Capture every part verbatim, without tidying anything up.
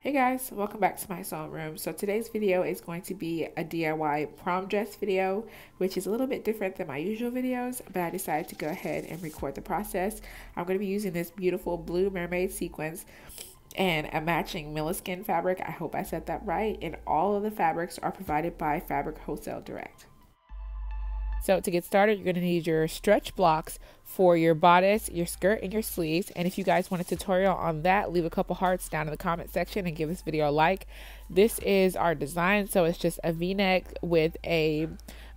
Hey guys, welcome back to my sewing room. So today's video is going to be a D I Y prom dress video, which is a little bit different than my usual videos, but I decided to go ahead and record the process. I'm going to be using this beautiful blue mermaid sequins and a matching Milliskin fabric. I hope I said that right. And all of the fabrics are provided by Fabric Wholesale Direct. So to get started, you're going to need your stretch blocks for your bodice, your skirt, and your sleeves. And if you guys want a tutorial on that, leave a couple hearts down in the comment section and give this video a like. This is our design. So it's just a V-neck with a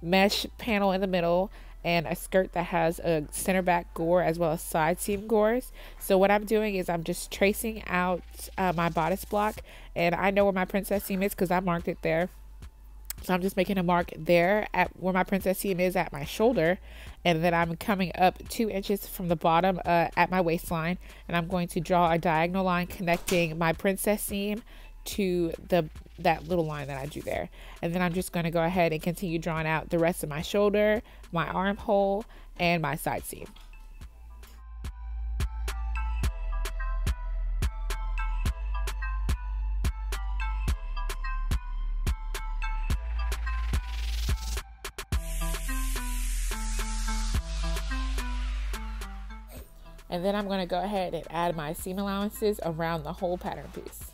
mesh panel in the middle and a skirt that has a center back gore as well as side seam gores. So what I'm doing is I'm just tracing out uh, my bodice block, and I know where my princess seam is because I marked it there. So I'm just making a mark there at where my princess seam is at my shoulder, and then I'm coming up two inches from the bottom uh, at my waistline, and I'm going to draw a diagonal line connecting my princess seam to the that little line that I drew there. And then I'm just going to go ahead and continue drawing out the rest of my shoulder, my armhole, and my side seam. And then I'm going to go ahead and add my seam allowances around the whole pattern piece.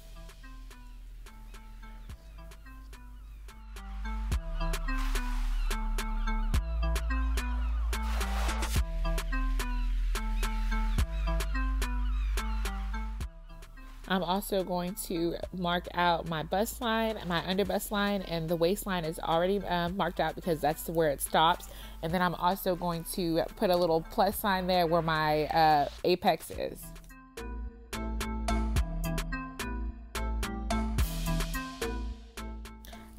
I'm also going to mark out my bust line, my under bust line, and the waistline is already um, marked out because that's where it stops. And then I'm also going to put a little plus sign there where my uh, apex is.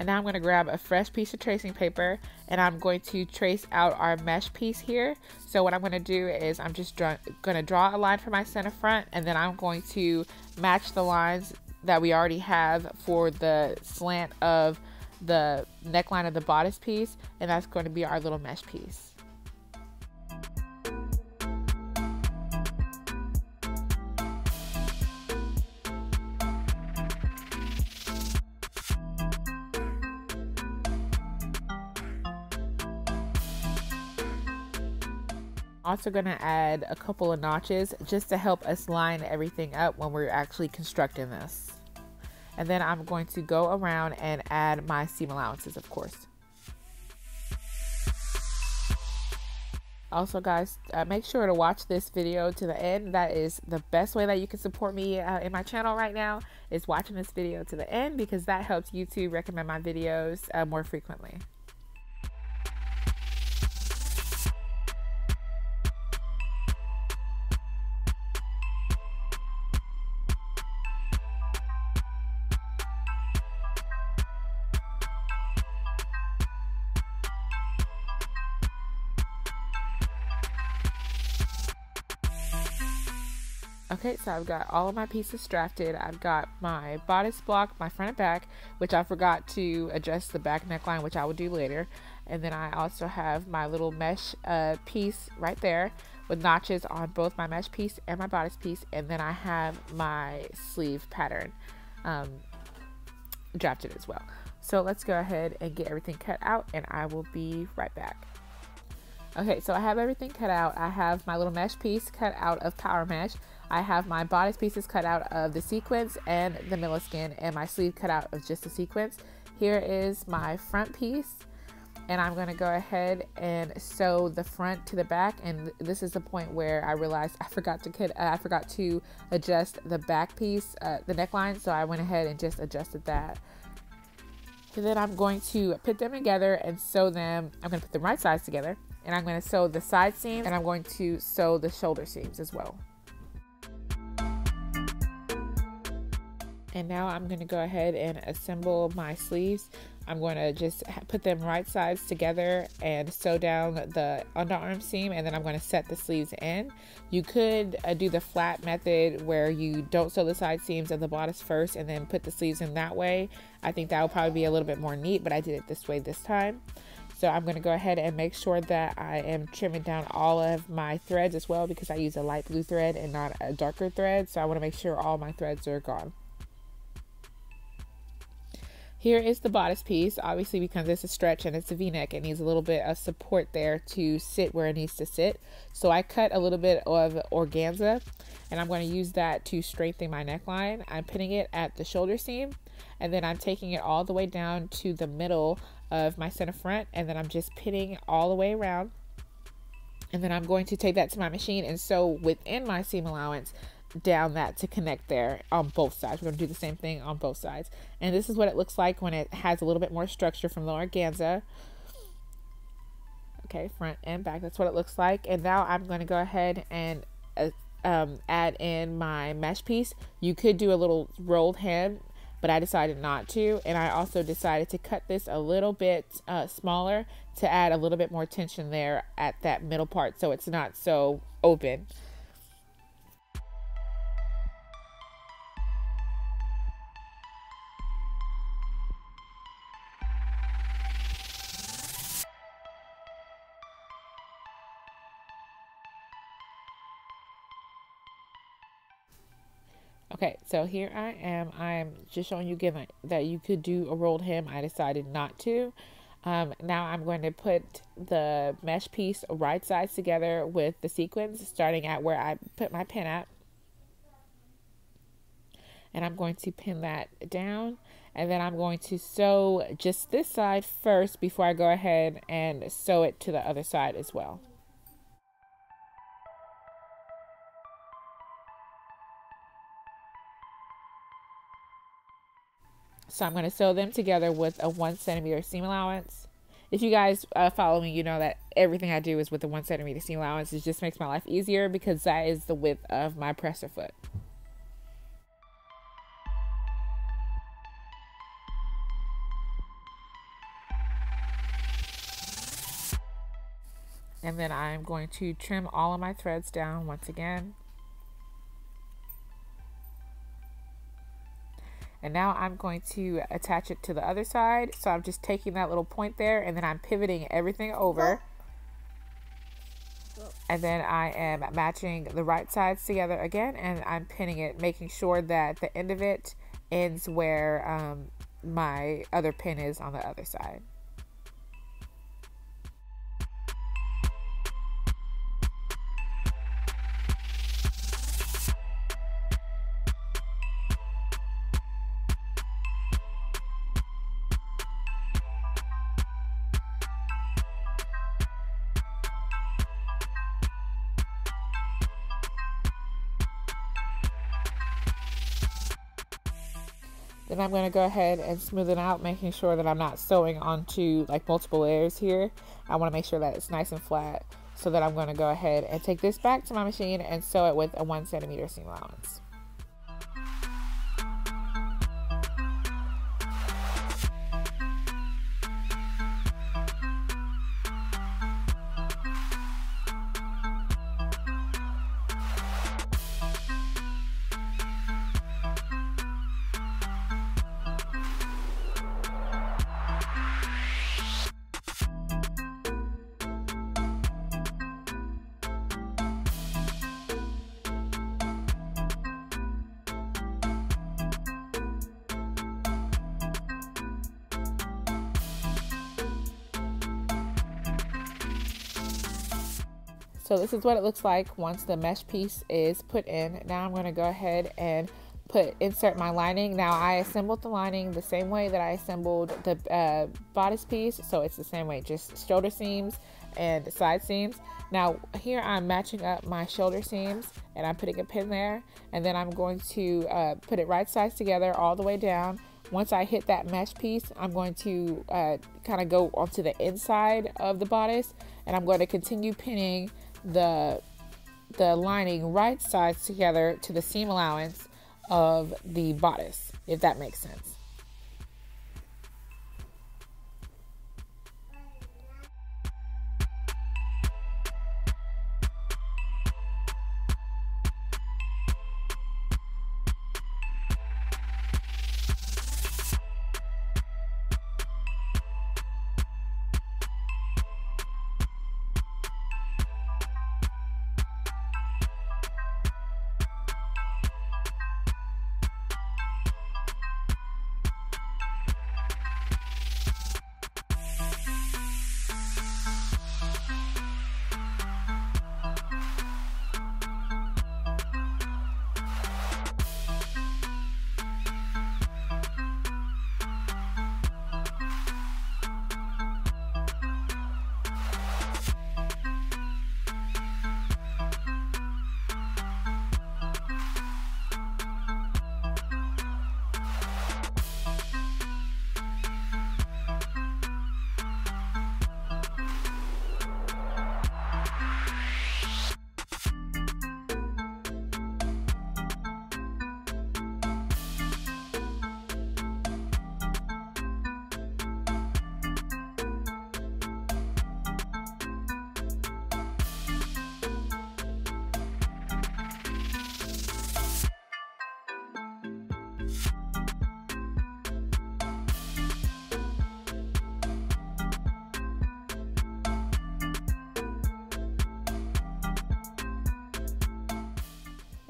And now I'm going to grab a fresh piece of tracing paper, and I'm going to trace out our mesh piece here. So what I'm going to do is I'm just going to draw a line for my center front, and then I'm going to match the lines that we already have for the slant of the neckline of the bodice piece, and that's going to be our little mesh piece. Also going to add a couple of notches just to help us line everything up when we're actually constructing this. And then I'm going to go around and add my seam allowances, of course. Also guys, uh, make sure to watch this video to the end. That is the best way that you can support me uh, in my channel right now, is watching this video to the end, because that helps YouTube recommend my videos uh, more frequently. Okay, so I've got all of my pieces drafted. I've got my bodice block, my front and back, which I forgot to adjust the back neckline, which I will do later. And then I also have my little mesh uh, piece right there with notches on both my mesh piece and my bodice piece. And then I have my sleeve pattern um, drafted as well. So let's go ahead and get everything cut out, and I will be right back. Okay, so I have everything cut out. I have my little mesh piece cut out of Power Mesh. I have my bodice pieces cut out of the sequins and the Milliskin, and my sleeve cut out of just the sequins. Here is my front piece, and I'm gonna go ahead and sew the front to the back. And this is the point where I realized I forgot to cut, uh, I forgot to adjust the back piece, uh, the neckline. So I went ahead and just adjusted that. And then I'm going to put them together and sew them. I'm gonna put the right sides together, and I'm gonna sew the side seams, and I'm going to sew the shoulder seams as well. And now I'm going to go ahead and assemble my sleeves. I'm going to just put them right sides together and sew down the underarm seam, and then I'm going to set the sleeves in. You could uh, do the flat method where you don't sew the side seams of the bodice first and then put the sleeves in that way. I think that would probably be a little bit more neat, but I did it this way this time. So I'm going to go ahead and make sure that I am trimming down all of my threads as well, because I use a light blue thread and not a darker thread. So I want to make sure all my threads are gone. Here is the bodice piece, obviously because it's a stretch and it's a V-neck, it needs a little bit of support there to sit where it needs to sit. So I cut a little bit of organza and I'm going to use that to strengthen my neckline. I'm pinning it at the shoulder seam and then I'm taking it all the way down to the middle of my center front, and then I'm just pinning all the way around. And then I'm going to take that to my machine and sew within my seam allowance down that to connect there on both sides. We're going to do the same thing on both sides. And this is what it looks like when it has a little bit more structure from the organza. Okay, front and back, that's what it looks like. And now I'm going to go ahead and uh, um, add in my mesh piece. You could do a little rolled hem, but I decided not to, and I also decided to cut this a little bit uh, smaller to add a little bit more tension there at that middle part so it's not so open. Okay, so here I am. I'm just showing you again that you could do a rolled hem. I decided not to. Um, now I'm going to put the mesh piece right sides together with the sequins, starting at where I put my pin at. And I'm going to pin that down. And then I'm going to sew just this side first before I go ahead and sew it to the other side as well. So I'm going to sew them together with a one centimeter seam allowance. If you guys uh, follow me, you know that everything I do is with a one centimeter seam allowance. It just makes my life easier because that is the width of my presser foot. And then I'm going to trim all of my threads down once again. And now I'm going to attach it to the other side. So I'm just taking that little point there and then I'm pivoting everything over. And then I am matching the right sides together again and I'm pinning it, making sure that the end of it ends where um, my other pin is on the other side. Then I'm going to go ahead and smooth it out, making sure that I'm not sewing onto like multiple layers here. I want to make sure that it's nice and flat, so that I'm going to go ahead and take this back to my machine and sew it with a one centimeter seam allowance. So this is what it looks like once the mesh piece is put in. Now I'm going to go ahead and put insert my lining. Now I assembled the lining the same way that I assembled the uh, bodice piece. So it's the same way, just shoulder seams and side seams. Now here I'm matching up my shoulder seams and I'm putting a pin there. And then I'm going to uh, put it right sides together all the way down. Once I hit that mesh piece, I'm going to uh, kind of go onto the inside of the bodice and I'm going to continue pinning the the lining right sides together to the seam allowance of the bodice, if that makes sense.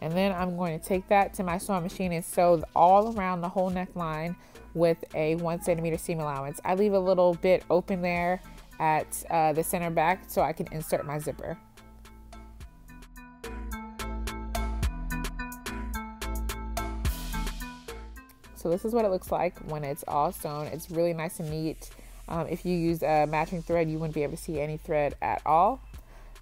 And then I'm going to take that to my sewing machine and sew all around the whole neckline with a one centimeter seam allowance. I leave a little bit open there at uh, the center back so I can insert my zipper. So this is what it looks like when it's all sewn. It's really nice and neat. Um, if you use a matching thread, you wouldn't be able to see any thread at all.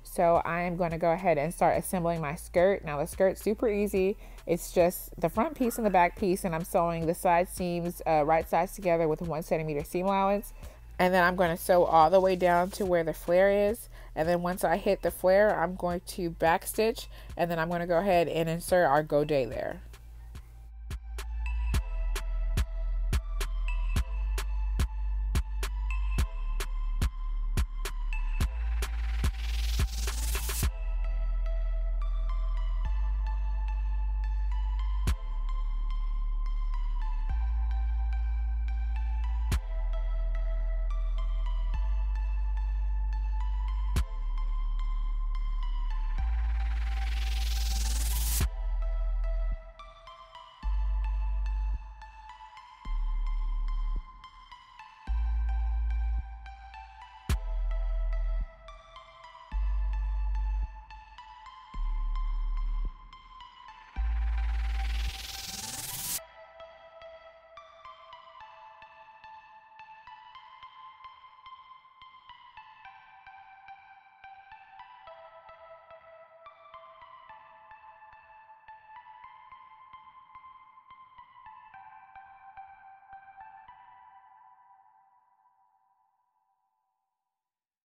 So I am going to go ahead and start assembling my skirt. Now the skirt's super easy. It's just the front piece and the back piece, and I'm sewing the side seams uh, right sides together with a one centimeter seam allowance. And then I'm going to sew all the way down to where the flare is. And then once I hit the flare, I'm going to back stitch, and then I'm going to go ahead and insert our godet there.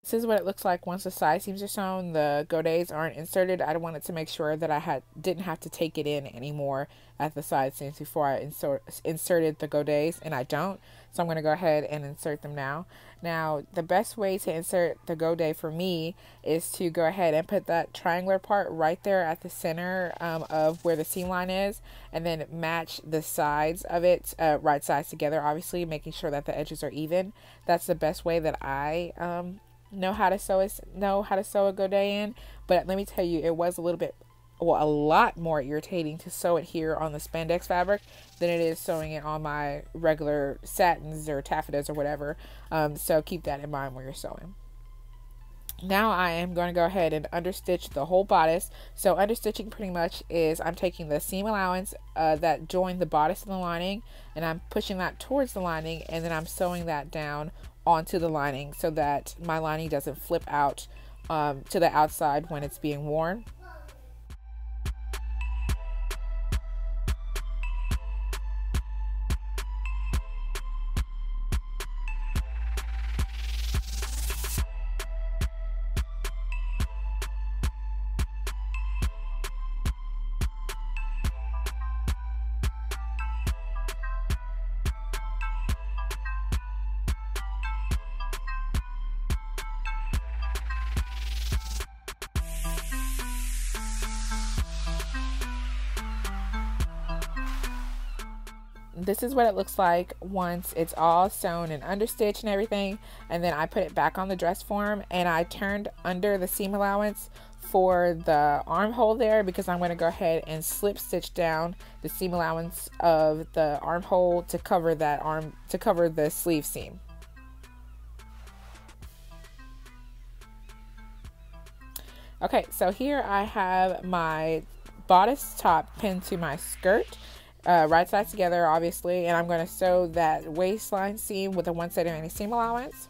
This is what it looks like once the side seams are sewn, the godets aren't inserted. I wanted to make sure that I had didn't have to take it in anymore at the side seams before I insert, inserted the godets, and I don't. So I'm going to go ahead and insert them now. Now, the best way to insert the godet for me is to go ahead and put that triangular part right there at the center um, of where the seam line is, and then match the sides of it, uh, right sides together, obviously, making sure that the edges are even. That's the best way that I um, know how to sew is know how to sew a godet in, but let me tell you, it was a little bit, well, a lot more irritating to sew it here on the spandex fabric than it is sewing it on my regular satins or taffetas or whatever. Um, so keep that in mind when you're sewing. Now I am going to go ahead and understitch the whole bodice. So understitching pretty much is I'm taking the seam allowance uh, that joined the bodice and the lining, and I'm pushing that towards the lining, and then I'm sewing that down onto the lining so that my lining doesn't flip out um, to the outside when it's being worn. This is what it looks like once it's all sewn and understitched and everything, and then I put it back on the dress form, and I turned under the seam allowance for the armhole there because I'm going to go ahead and slip stitch down the seam allowance of the armhole to cover that arm to cover the sleeve seam. Okay, so here I have my bodice top pinned to my skirt. Uh, right sides together, obviously, and I'm going to sew that waistline seam with a one centimeter seam allowance.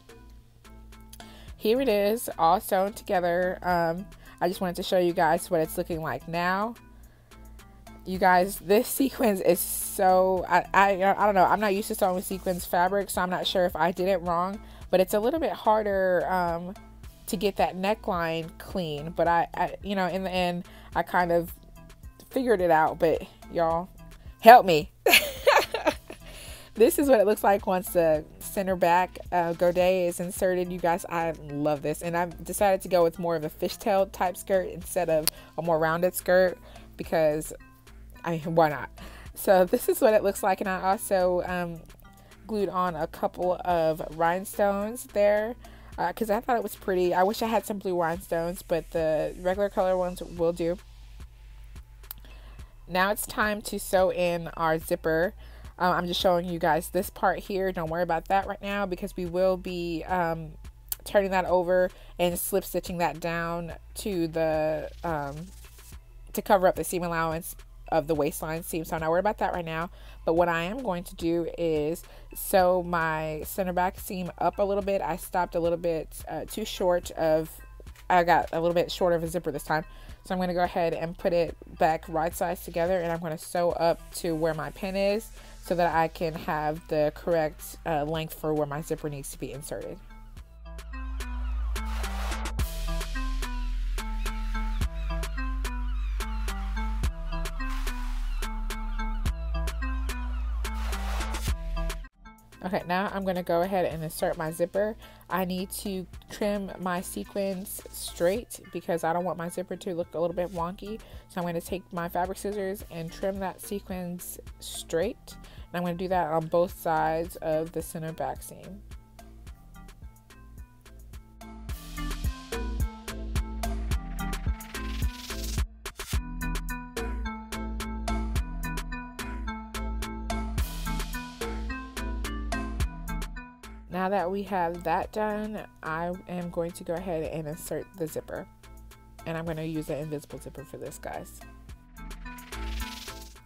Here it is, all sewn together. Um, I just wanted to show you guys what it's looking like now. You guys, this sequins is so, I, I, I don't know, I'm not used to sewing with sequins fabric, so I'm not sure if I did it wrong, but it's a little bit harder um, to get that neckline clean, but I, I, you know, in the end, I kind of figured it out, but y'all, help me. This is what it looks like once the center back uh, godet is inserted. You guys, I love this. And I've decided to go with more of a fishtail type skirt instead of a more rounded skirt because, I mean, why not? So this is what it looks like. And I also um, glued on a couple of rhinestones there because uh, I thought it was pretty. I wish I had some blue rhinestones, but the regular color ones will do. Now it's time to sew in our zipper. Um, I'm just showing you guys this part here. Don't worry about that right now because we will be um, turning that over and slip stitching that down to the um, to cover up the seam allowance of the waistline seam. So I'm not worried about that right now. But what I am going to do is sew my center back seam up a little bit. I stopped a little bit uh, too short of, I got a little bit shorter of a zipper this time. So I'm going to go ahead and put it back right sides together, and I'm going to sew up to where my pin is so that I can have the correct uh, length for where my zipper needs to be inserted. Okay, now I'm going to go ahead and insert my zipper. I need to trim my sequins straight because I don't want my zipper to look a little bit wonky. So I'm going to take my fabric scissors and trim that sequins straight. And I'm going to do that on both sides of the center back seam. Now that we have that done, I am going to go ahead and insert the zipper. And I'm going to use an invisible zipper for this, guys.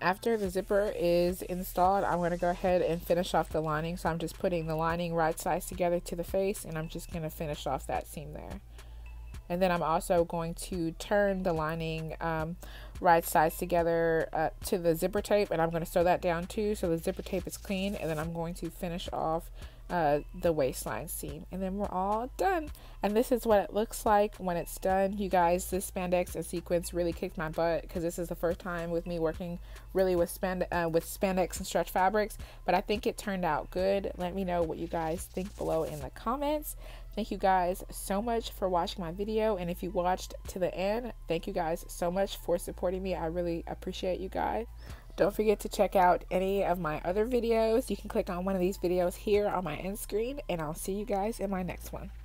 After the zipper is installed, I'm going to go ahead and finish off the lining. So I'm just putting the lining right sides together to the face, and I'm just going to finish off that seam there. And then I'm also going to turn the lining um, right sides together uh, to the zipper tape, and I'm going to sew that down too so the zipper tape is clean. And then I'm going to finish off Uh, the waistline seam, and then we're all done. And this is what it looks like when it's done, you guys. This spandex and sequins really kicked my butt because this is the first time with me working really with spand uh, with spandex and stretch fabrics, but I think it turned out good. Let me know what you guys think below in the comments. Thank you guys so much for watching my video, and if you watched to the end, thank you guys so much for supporting me. I really appreciate you guys. Don't forget to check out any of my other videos. You can click on one of these videos here on my end screen, and I'll see you guys in my next one.